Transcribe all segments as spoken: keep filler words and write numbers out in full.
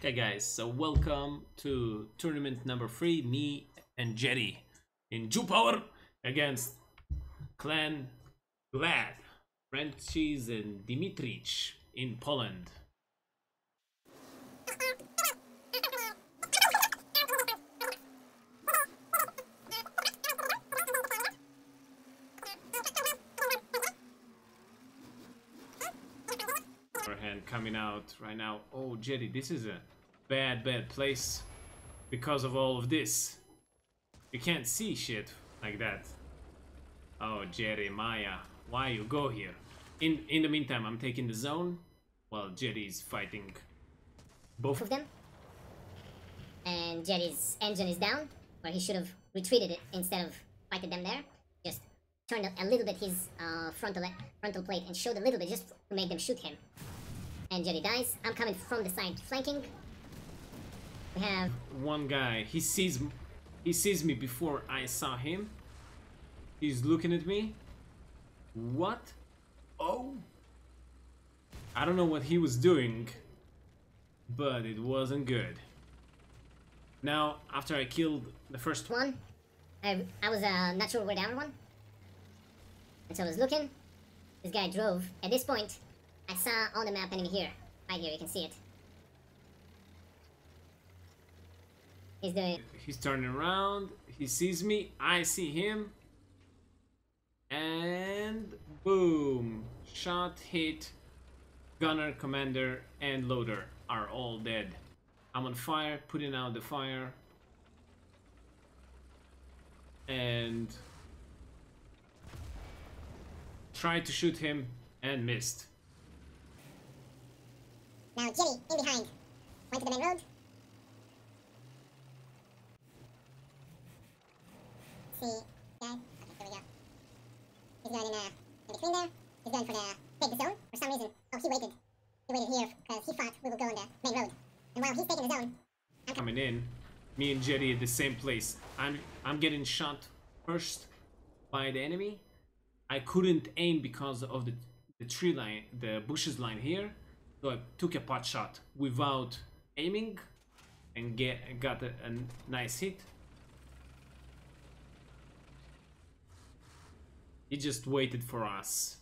Okay guys, so welcome to tournament number three, me and Jerry in Jupower against Clan Glad, Francis and Dimitrich in Poland. Coming out right now. Oh Jerry, this is a bad bad place because of all of this. You can't see shit like that. Oh Jerry, Maya, why you go here? In in the meantime, I'm taking the zone while Jerry's fighting both of them. And Jerry's engine is down, where he should have retreated it instead of fighting them there. Just turned a little bit his uh, frontal frontal plate and showed a little bit just to make them shoot him. And Jerry dies. I'm coming from the side, flanking. We have one guy. He sees, he sees me before I saw him. He's looking at me. What? Oh! I don't know what he was doing, but it wasn't good. Now, after I killed the first one, I I was uh, not sure where the other one, and so I was looking. This guy drove. At this point, I saw on the map enemy here. Right here, you can see it. He's doing... He's turning around, he sees me, I see him. And... boom! Shot, hit, gunner, commander, and loader are all dead. I'm on fire, putting out the fire. And... tried to shoot him and missed. Now Jerry, in behind, went to the main road. See, guy, okay, here we go. He's going in, uh, in between there, he's going for the, take the zone, for some reason. Oh, he waited, he waited here, because he thought we would go on the main road. And while he's taking the zone, I'm coming in, me and Jerry at the same place. I'm, I'm getting shot first by the enemy. I couldn't aim because of the, the tree line, the bushes line here. So I took a pot shot without aiming and get, got a, a nice hit. He just waited for us.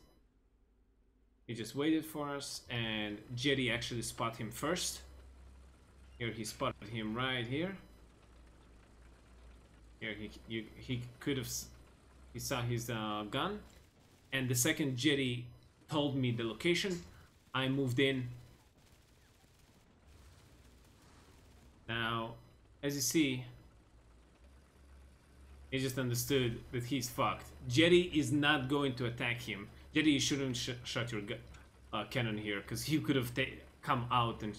He just waited for us and Jerry actually spotted him first. Here he spotted him right here. Here he, he, he could have... he saw his uh, gun. And the second Jerry told me the location, I moved in. Now, as you see, he just understood that he's fucked. Jerry is not going to attack him. Jerry, you shouldn't sh shot your uh, cannon here, because he could have come out and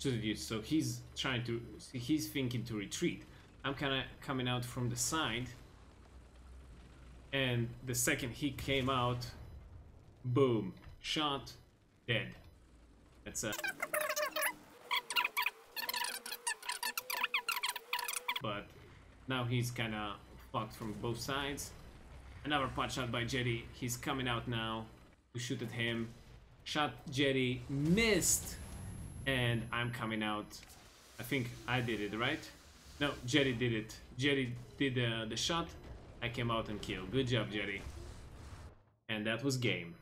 shooted you. So he's trying to, he's thinking to retreat. I'm kind of coming out from the side, and the second he came out, boom, shot. Dead. That's a... but now he's kinda fucked from both sides. Another pot shot by Jerry. He's coming out now to shoot at him. Shot Jerry, missed, and I'm coming out. I think I did it, right? No, Jerry did it. Jerry did uh, the shot. I came out and killed. Good job, Jerry. And that was game.